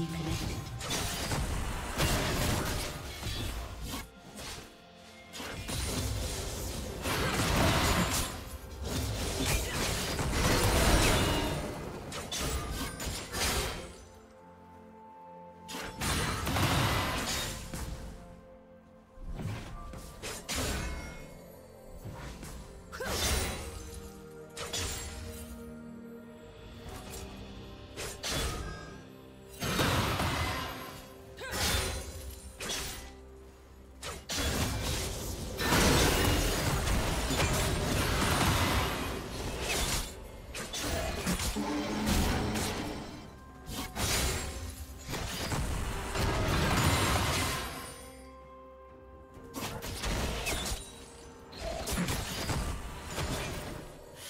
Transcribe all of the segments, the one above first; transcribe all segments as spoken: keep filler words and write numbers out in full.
reconnected.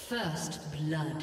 First blood.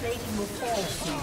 plating will fall soon.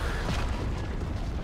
has been destroyed.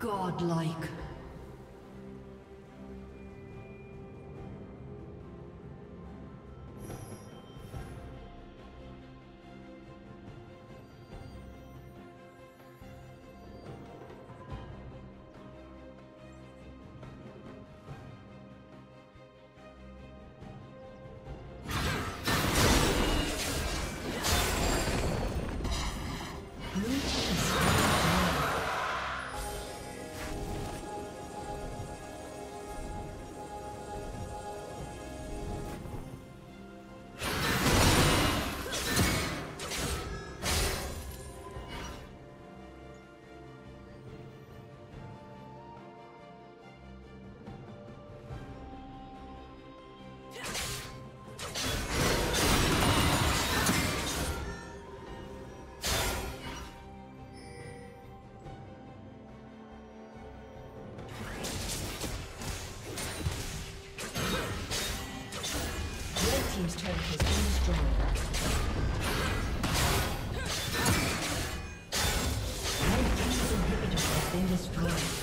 Godlike. Destroyed.